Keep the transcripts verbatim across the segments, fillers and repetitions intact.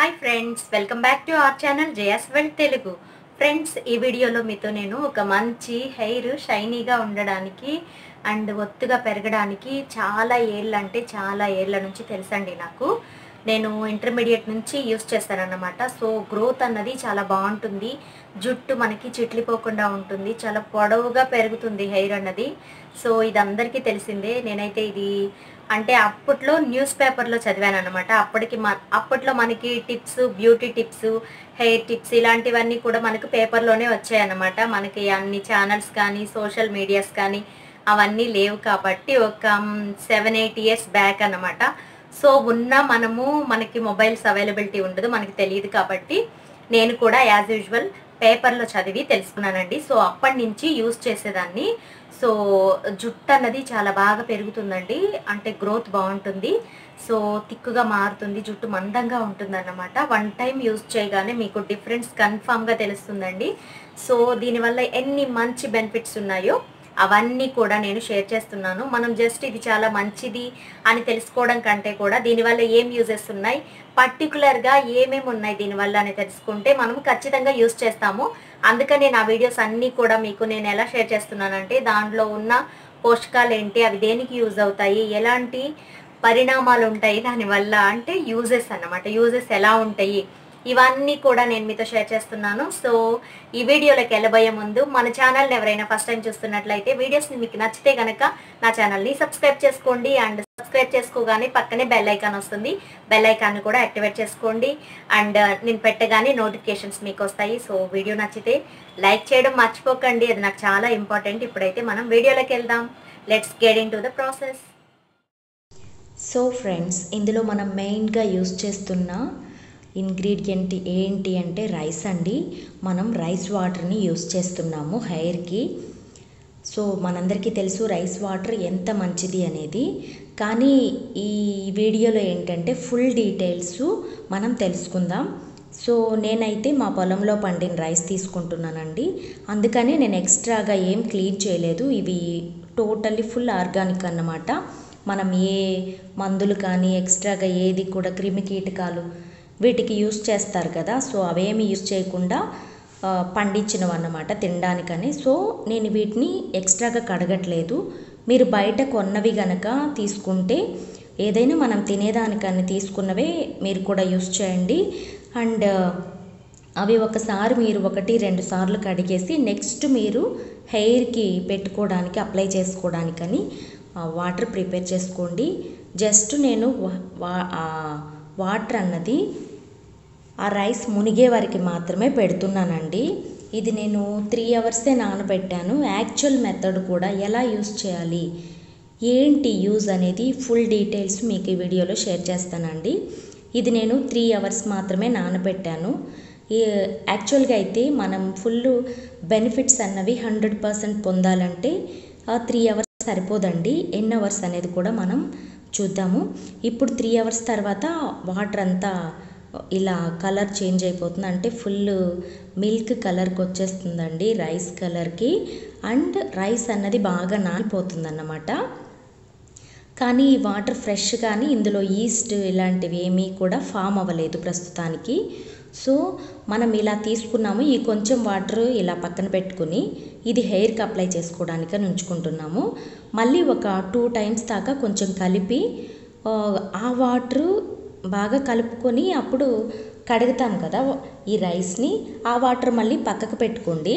Hi friends, welcome back to our channel Jaya's world Telugu. Friends, ee video lo meeto nenu oka manchi hair shiny ga undadaniki and ottuga peragadaniki chaala yellu ante chaala yella nunchi telusandi naaku. నేను intermediate నుంచి use చేస్తాను అన్నమాట. So growth అన్నది చాలా బాగుంటుంది, జుట్టు మనకి చిట్లిపోకుండా ఉంటుంది, చాలా పొడవుగా పెరుగుతుంది హెయిర్ అన్నది. సో ఇది అందరికీ తెలిసిందే. నేనైతే ఇది అంటే అప్పట్లో న్యూస్ పేపర్లో చదివాను అన్నమాట. అప్పటికి అప్పట్లో మనకి tips, beauty tips, hair tips ఇలాంటివన్నీ కూడా మనకు పేపర్లోనే వచ్చాయి అన్నమాట. మనకి అన్ని ఛానల్స్ కానీ సోషల్ మీడియాస్ కానీ అవన్నీ లేవు కాబట్టి ఒక సెవెన్ ఎయిట్ ఇయర్స్ బ్యాక్ అన్నమాట. సో ఉన్న మనము మనకి మొబైల్స్ అవైలబిలిటీ ఉండదు, మనకి తెలియదు కాబట్టి నేను కూడా యాజ్ యూజువల్ పేపర్లో చదివి తెలుసుకున్నానండి. సో అప్పటి నుంచి యూజ్ చేసేదాన్ని. సో జుట్టు అన్నది చాలా బాగా పెరుగుతుందండి, అంటే గ్రోత్ బాగుంటుంది. సో తిక్కుగా మారుతుంది, జుట్టు మందంగా ఉంటుందన్నమాట. వన్ టైం యూజ్ చేయగానే మీకు డిఫరెన్స్ కన్ఫామ్గా తెలుస్తుందండి. సో దీనివల్ల ఎన్ని మంచి బెనిఫిట్స్ ఉన్నాయో అవన్నీ కూడా నేను షేర్ చేస్తున్నాను. మనం జస్ట్ ఇది చాలా మంచిది అని తెలుసుకోవడం కంటే కూడా దీనివల్ల ఏం యూజెస్ ఉన్నాయి, పర్టికులర్గా ఏమేమి ఉన్నాయి దీనివల్ల అని తెలుసుకుంటే మనం ఖచ్చితంగా యూజ్ చేస్తాము. అందుకని నేను ఆ వీడియోస్ అన్నీ కూడా మీకు నేను ఎలా షేర్ చేస్తున్నానంటే దాంట్లో ఉన్న పోషకాలు ఏంటి, అవి దేనికి యూజ్ అవుతాయి, ఎలాంటి పరిణామాలు ఉంటాయి దానివల్ల, అంటే యూజెస్ అన్నమాట, యూజెస్ ఎలా ఉంటాయి, ఇవన్నీ కూడా నేను మీతో షేర్ చేస్తున్నాను. సో ఈ వీడియోలోకి వెళ్ళబోయే ముందు మన ఛానల్ని ఎవరైనా ఫస్ట్ టైం చూస్తున్నట్లయితే వీడియోస్ని మీకు నచ్చితే కనుక నా ఛానల్ని సబ్స్క్రైబ్ చేసుకోండి. అండ్ సబ్స్క్రైబ్ చేసుకోగానే పక్కనే బెల్ ఐకాన్ వస్తుంది, బెల్ ఐకాన్ని కూడా యాక్టివేట్ చేసుకోండి. అండ్ నేను పెట్టగానే నోటిఫికేషన్స్ మీకు వస్తాయి. సో వీడియో నచ్చితే లైక్ చేయడం మర్చిపోకండి, అది నాకు చాలా ఇంపార్టెంట్. ఇప్పుడైతే మనం వీడియోలోకి వెళ్దాం. Let's get in to the process. So friends, ఇందులో మనం మెయిన్గా యూజ్ చేస్తున్న ఇంగ్రీడియంట్ ఏంటి అంటే రైస్ అండి. మనం రైస్ వాటర్ని యూజ్ చేస్తున్నాము హెయిర్కి. సో మనందరికీ తెలుసు రైస్ వాటర్ ఎంత మంచిది అనేది, కానీ ఈ వీడియోలో ఏంటంటే ఫుల్ డీటెయిల్స్ మనం తెలుసుకుందాం. సో నేనైతే మా పొలంలో పండిన రైస్ తీసుకుంటున్నానండి, అందుకనే నేను ఎక్స్ట్రాగా ఏం క్లీన్ చేయలేదు. ఇవి టోటల్లీ ఫుల్ ఆర్గానిక్ అన్నమాట. మనం ఏ మందులు కానీ ఎక్స్ట్రాగా ఏది కూడా, క్రిమి కీటకాలు వీటికి యూజ్ చేస్తారు కదా, సో అవేమి యూజ్ చేయకుండా పండించినవి అన్నమాట తినడానికని. సో నేను వీటిని ఎక్స్ట్రాగా కడగట్లేదు. మీరు బయట కొన్నవి గనక తీసుకుంటే ఏదైనా మనం తినేదానికని తీసుకున్నవే మీరు కూడా యూజ్ చేయండి. అండ్ అవి ఒకసారి మీరు ఒకటి రెండు సార్లు కడిగేసి నెక్స్ట్ మీరు హెయిర్కి పెట్టుకోవడానికి, అప్లై చేసుకోవడానికని వాటర్ ప్రిపేర్ చేసుకోండి. జస్ట్ నేను వాటర్ అన్నది ఆ రైస్ మునిగే వరకు మాత్రమే పెడుతున్నానండి. ఇది నేను త్రీ అవర్సే నానబెట్టాను. యాక్చువల్ మెథడ్ కూడా ఎలా యూజ్ చేయాలి, ఏంటి యూజ్ అనేది ఫుల్ డీటెయిల్స్ మీకు ఈ వీడియోలో షేర్ చేస్తానండి. ఇది నేను త్రీ అవర్స్ మాత్రమే నానబెట్టాను. యాక్చువల్గా అయితే మనం ఫుల్ బెనిఫిట్స్ అన్నవి హండ్రెడ్ పర్సెంట్ పొందాలంటే త్రీ అవర్స్ సరిపోదండి. ఎన్ని అవర్స్ అనేది కూడా మనం చూద్దాము. ఇప్పుడు త్రీ అవర్స్ తర్వాత వాటర్ అంతా ఇలా కలర్ చేంజ్ అయిపోతుంది, అంటే ఫుల్ మిల్క్ కలర్కి వచ్చేస్తుందండి రైస్ కలర్కి. అండ్ రైస్ అన్నది బాగా నానిపోతుంది అన్నమాట. కానీ ఈ వాటర్ ఫ్రెష్, కానీ ఇందులో ఈస్ట్ ఇలాంటివి ఏమీ కూడా ఫామ్ అవ్వలేదు ప్రస్తుతానికి. సో మనం ఇలా తీసుకున్నాము. ఈ కొంచెం వాటర్ ఇలా పక్కన పెట్టుకుని ఇది హెయిర్కి అప్లై చేసుకోవడానికి ఉంచుకుంటున్నాము. మళ్ళీ ఒక టూ టైమ్స్ దాకా కొంచెం కలిపి ఆ వాటర్ బాగా కలుపుకొని అప్పుడు కడుగుతాం కదా ఈ రైస్ని, ఆ వాటర్ మళ్ళీ పక్కకు పెట్టుకోండి.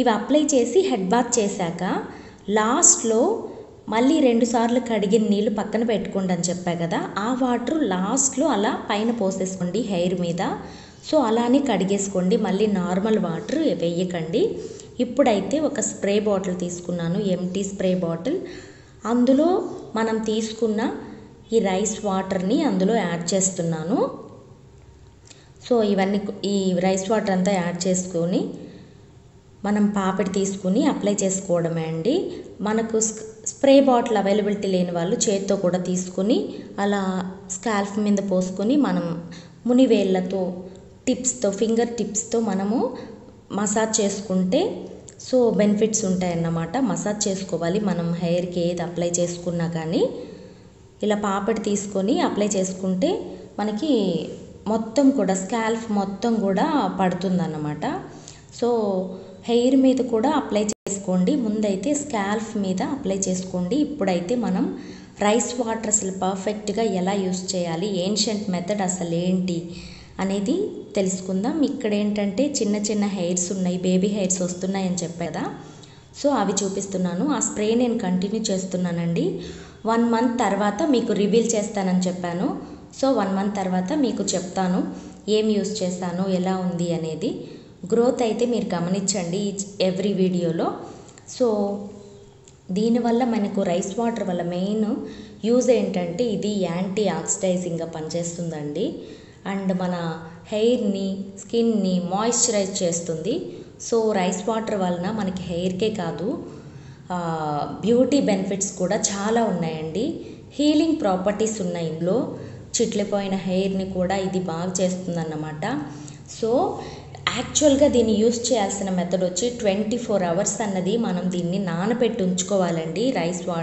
ఇవి అప్లై చేసి హెడ్ బాత్ చేశాక లాస్ట్లో మళ్ళీ రెండుసార్లు కడిగిన నీళ్ళు పక్కన పెట్టుకోండి అని చెప్పా కదా, ఆ వాటర్ లాస్ట్లో అలా పైన పోసేసుకోండి హెయిర్ మీద. సో అలానే కడిగేసుకోండి, మళ్ళీ నార్మల్ వాటర్ వేయకండి. ఇప్పుడైతే ఒక స్ప్రే బాటిల్ తీసుకున్నాను, ఎంటీ స్ప్రే బాటిల్. అందులో మనం తీసుకున్న ఈ రైస్ వాటర్ని అందులో యాడ్ చేస్తున్నాను. సో ఇవన్నీ ఈ రైస్ వాటర్ అంతా యాడ్ చేసుకొని మనం పాపిడి తీసుకుని అప్లై చేసుకోవడమే అండి. మనకు స్ప్రే బాటిల్ అవైలబిలిటీ లేని వాళ్ళు చేతితో కూడా తీసుకుని అలా స్కాల్ఫ్ మీద పోసుకొని మనం మునివేళ్లతో, టిప్స్తో, ఫింగర్ టిప్స్తో మనము మసాజ్ చేసుకుంటే సో బెనిఫిట్స్ ఉంటాయన్నమాట. మసాజ్ చేసుకోవాలి మనం హెయిర్కి ఏది అప్లై చేసుకున్నా కానీ. ఇలా పాపడి తీసుకొని అప్లై చేసుకుంటే మనకి మొత్తం కూడా స్కాల్ఫ్ మొత్తం కూడా పడుతుందన్నమాట. సో హెయిర్ మీద కూడా అప్లై చేసుకోండి, ముందైతే స్కాల్ఫ్ మీద అప్లై చేసుకోండి. ఇప్పుడైతే మనం రైస్ వాటర్ అసలు పర్ఫెక్ట్గా ఎలా యూస్ చేయాలి, ఏన్షియంట్ మెథడ్ అసలు ఏంటి అనేది తెలుసుకుందాం. ఇక్కడ ఏంటంటే చిన్న చిన్న హెయిర్స్ ఉన్నాయి, బేబీ హెయిర్స్ వస్తున్నాయని చెప్పేదా, సో అవి చూపిస్తున్నాను. ఆ స్ప్రే నేను కంటిన్యూ చేస్తున్నానండి. వన్ మంత్ తర్వాత మీకు రివీల్ చేస్తానని చెప్పాను. సో వన్ మంత్ తర్వాత మీకు చెప్తాను ఏం యూస్ చేశాను, ఎలా ఉంది అనేది. గ్రోత్ అయితే మీరు గమనించండి ఎవ్రీ వీడియోలో. సో దీనివల్ల మనకు రైస్ వాటర్ వల్ల మెయిన్ యూజ్ ఏంటంటే ఇది యాంటీ ఆక్సిడైజింగ్గా పనిచేస్తుందండి. అండ్ మన హెయిర్ని స్కిన్ని మాయిశ్చరైజ్ చేస్తుంది. సో రైస్ వాటర్ వలన మనకి హెయిర్కే కాదు బ్యూటీ బెనిఫిట్స్ కూడా చాలా ఉన్నాయండి. హీలింగ్ ప్రాపర్టీస్ ఉన్నాయి ఇందులో, చిట్లిపోయిన హెయిర్ని కూడా ఇది బాగా చేస్తుందన్నమాట. సో యాక్చువల్గా దీన్ని యూస్ చేయాల్సిన మెథడ్ వచ్చి ట్వంటీ ఫోర్ అవర్స్ అన్నది మనం దీన్ని నానబెట్టి ఉంచుకోవాలండి. రైస్ వా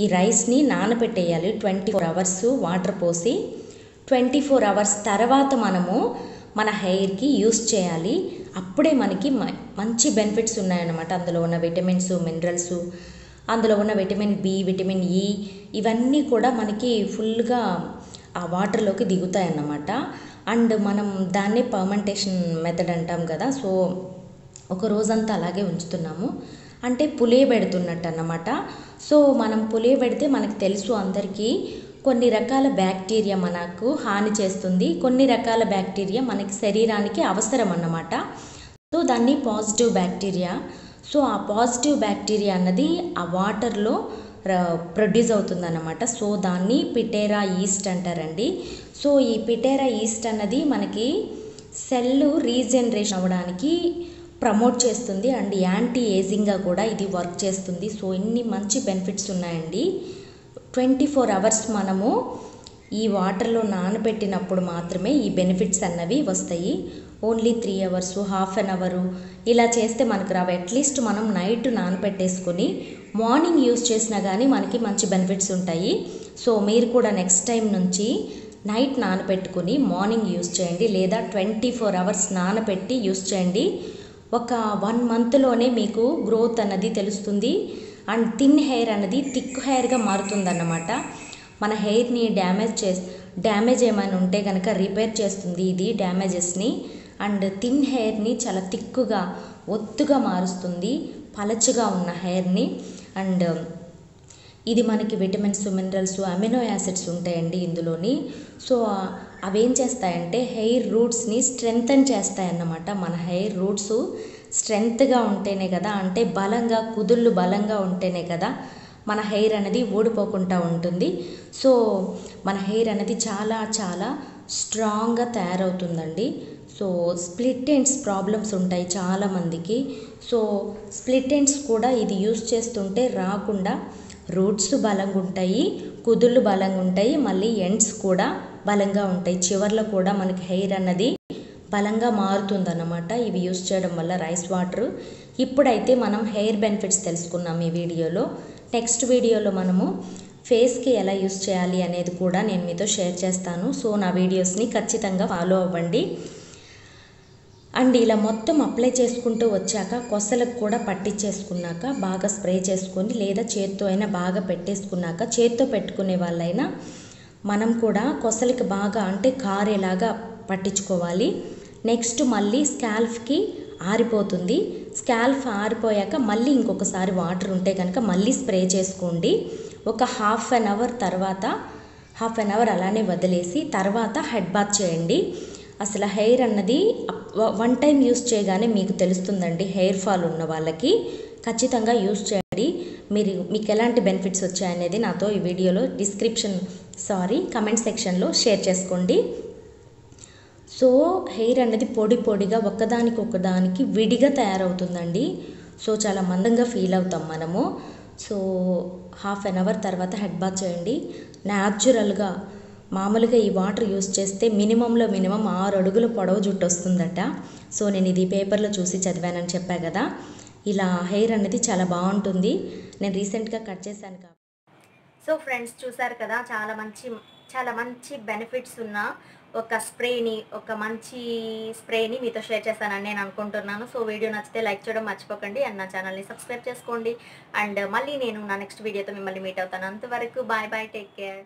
ఈ రైస్ని నానబెట్టేయాలి ట్వంటీ ఫోర్ అవర్స్ వాటర్ పోసి. ట్వంటీ ఫోర్ అవర్స్ తర్వాత మనము మన హెయిర్కి యూస్ చేయాలి. అప్పుడే మనకి మంచి బెనిఫిట్స్ ఉన్నాయన్నమాట. అందులో ఉన్న విటమిన్స్, మినరల్స్, అందులో ఉన్న విటమిన్ బి, విటమిన్ ఈ ఇవన్నీ కూడా మనకి ఫుల్గా ఆ వాటర్లోకి దిగుతాయన్నమాట. అండ్ మనం దాన్నే పర్మెంటేషన్ మెథడ్ అంటాం కదా. సో ఒక రోజంతా అలాగే ఉంచుతున్నాము అంటే పులియబెడుతున్నట్టు అన్నమాట. సో మనం పులియబెడితే మనకు తెలుసు అందరికీ కొన్ని రకాల బ్యాక్టీరియా మనకు హాని చేస్తుంది, కొన్ని రకాల బ్యాక్టీరియా మనకి శరీరానికి అవసరం అన్నమాట. సో దాన్ని పాజిటివ్ బ్యాక్టీరియా. సో ఆ పాజిటివ్ బ్యాక్టీరియా అన్నది ఆ వాటర్లో ప్రొడ్యూస్ అవుతుంది అన్నమాట. సో దాన్ని పిటేరా ఈస్ట్ అంటారండి. సో ఈ పిటేరా ఈస్ట్ అన్నది మనకి సెల్ రీజనరేషన్ అవ్వడానికి ప్రమోట్ చేస్తుంది అండ్ యాంటీ ఏజింగ్గా కూడా ఇది వర్క్ చేస్తుంది. సో ఇన్ని మంచి బెనిఫిట్స్ ఉన్నాయండి. ట్వంటీ ఫోర్ అవర్స్ మనము ఈ వాటర్లో నానబెట్టినప్పుడు మాత్రమే ఈ బెనిఫిట్స్ అన్నవి వస్తాయి. Only three hours, half an hour ఇలా చేస్తే మనకు రావు. అట్లీస్ట్ మనం నైట్ నానబెట్టేసుకొని మార్నింగ్ యూస్ చేసినా కానీ మనకి మంచి బెనిఫిట్స్ ఉంటాయి. సో మీరు కూడా నెక్స్ట్ టైం నుంచి నైట్ నానబెట్టుకుని మార్నింగ్ యూస్ చేయండి, లేదా ట్వంటీ ఫోర్ అవర్స్ నానబెట్టి యూస్ చేయండి. ఒక వన్ మంత్లోనే మీకు గ్రోత్ అన్నది తెలుస్తుంది అండ్ థిన్ హెయిర్ అనేది థిక్ హెయిర్గా మారుతుందన్నమాట. మన హెయిర్ని డ్యామేజ్ చే డ్యామేజ్ ఏమైనా ఉంటే కనుక రిపేర్ చేస్తుంది ఇది డ్యామేజెస్ని. అండ్ థిన్ హెయిర్ని చాలా థిక్గా ఒత్తుగా మారుస్తుంది, పలచగా ఉన్న హెయిర్ని. అండ్ ఇది మనకి విటమిన్స్, మినరల్స్, అమినో యాసిడ్స్ ఉంటాయండి ఇందులోని. సో అవేం చేస్తాయంటే హెయిర్ రూట్స్ని స్ట్రెంగ్తన్ చేస్తాయన్నమాట. మన హెయిర్ రూట్స్ స్ట్రెంగ్త్గా ఉంటేనే కదా, అంటే బలంగా కుదుళ్ళు బలంగా ఉంటేనే కదా మన హెయిర్ అనేది ఊడిపోకుండా ఉంటుంది. సో మన హెయిర్ అనేది చాలా చాలా స్ట్రాంగ్గా తయారవుతుందండి. సో స్ప్లిట్ ఎండ్స్ ప్రాబ్లమ్స్ ఉంటాయి చాలామందికి. సో స్ప్లిట్ ఎండ్స్ కూడా ఇది యూస్ చేస్తుంటే రాకుండా రూట్స్ బలంగా ఉంటాయి, కుదుళ్ళు బలంగా ఉంటాయి, మళ్ళీ ఎండ్స్ కూడా బలంగా ఉంటాయి. చివర్లో కూడా మనకి హెయిర్ అన్నది బలంగా మారుతుందన్నమాట ఇవి యూస్ చేయడం వల్ల, రైస్ వాటర్. ఇప్పుడైతే మనం హెయిర్ బెనిఫిట్స్ తెలుసుకున్నాం ఈ వీడియోలో. నెక్స్ట్ వీడియోలో మనము ఫేస్కి ఎలా యూస్ చేయాలి అనేది కూడా నేను మీతో షేర్ చేస్తాను. సో నా వీడియోస్ని ఖచ్చితంగా ఫాలో అవ్వండి. అండ్ ఇలా మొత్తం అప్లై చేసుకుంటూ వచ్చాక కొసలకు కూడా పట్టించేసుకున్నాక బాగా స్ప్రే చేసుకొని, లేదా చేత్తో అయినా బాగా పెట్టేసుకున్నాక, చేత్తో పెట్టుకునే వాళ్ళైనా మనం కూడా కొసలకి బాగా అంటే కారేలాగా పట్టించుకోవాలి. నెక్స్ట్ మళ్ళీ స్కాల్ఫ్కి ఆరిపోతుంది. స్కాల్ఫ్ ఆరిపోయాక మళ్ళీ ఇంకొకసారి వాటర్ ఉంటే కనుక మళ్ళీ స్ప్రే చేసుకోండి. ఒక హాఫ్ అన్ అవర్ తర్వాత, హాఫ్ అన్ అవర్ అలానే వదిలేసి తర్వాత హెడ్ బాత్ చేయండి. అసలు హెయిర్ అన్నది వన్ టైం యూస్ చేయగానే మీకు తెలుస్తుందండి. హెయిర్ ఫాల్ ఉన్న వాళ్ళకి ఖచ్చితంగా యూస్ చేయండి. మీరు మీకు ఎలాంటి బెనిఫిట్స్ వచ్చాయనేది నాతో ఈ వీడియోలో డిస్క్రిప్షన్ సారీ కమెంట్ సెక్షన్లో షేర్ చేసుకోండి. సో హెయిర్ అనేది పొడి పొడిగా ఒకదానికి ఒకదానికి విడిగా తయారవుతుందండి. సో చాలా మందంగా ఫీల్ అవుతాం మనము. సో హాఫ్ అన్ అవర్ తర్వాత హెడ్ బాత్ చేయండి. న్యాచురల్గా మామూలుగా ఈ వాటర్ యూస్ చేస్తే మినిమంలో మినిమం ఆరు అడుగుల పొడవు జుట్టు వస్తుందట. సో నేను ఇది పేపర్లో చూసి చదివానని చెప్పా కదా. ఇలా హెయిర్ అనేది చాలా బాగుంటుంది. నేను రీసెంట్గా కట్ చేశాను కాబట్టి. సో ఫ్రెండ్స్ చూసారు కదా, చాలా మంచి చాలా మంచి బెనిఫిట్స్ ఉన్న ఒక స్ప్రేని ఒక మంచి స్ప్రేని మీతో షేర్ చేస్తానని నేను అనుకుంటున్నాను. సో వీడియో నచ్చితే లైక్ చేయడం మర్చిపోకండి అండ్ నా ఛానల్ని సబ్స్క్రైబ్ చేసుకోండి. అండ్ మళ్ళీ నేను నా నెక్స్ట్ వీడియోతో మిమ్మల్ని మీట్ అవుతాను. అంతవరకు బాయ్ బాయ్, టేక్ కేర్.